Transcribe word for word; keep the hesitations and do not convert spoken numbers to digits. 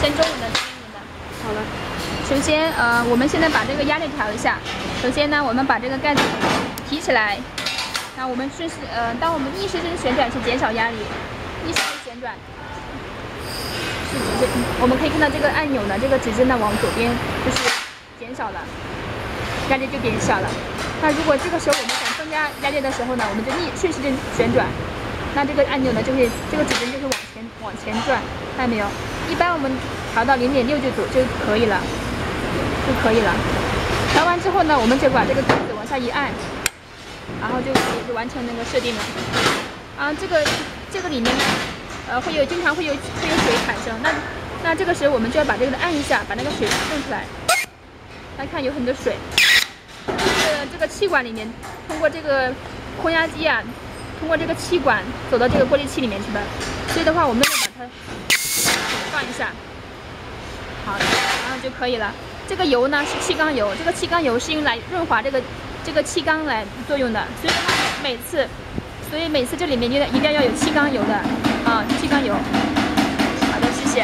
先中午的，中午的。好了，首先呃，我们现在把这个压力调一下。首先呢，我们把这个盖子提起来。那我们顺势呃，当我们逆时针旋转是减少压力，逆时针旋转是指针。我们可以看到这个按钮呢，这个指针呢往左边就是减少了，压力就减小了。那如果这个时候我们想增加压力的时候呢，我们就逆顺时针旋转。 那这个按钮呢，就会这个指针就是往前往前转，看到没有？一般我们调到 零点六 就左就可以了，就可以了。调完之后呢，我们就把这个盖子往下一按，然后就就完成那个设定了。啊，这个这个里面呢，呃，会有经常会有会有水产生，那那这个时候我们就要把这个按一下，把那个水弄出来。大家看有很多水，就是这个气管里面通过这个空压机啊。 通过这个气管走到这个过滤器里面去吧，所以的话我们要把它放一下，好，然后就可以了。这个油呢是气缸油，这个气缸油是用来润滑这个这个气缸来作用的，所以的话每次，所以每次这里面一定一定要有气缸油的啊，气缸油。好的，谢谢。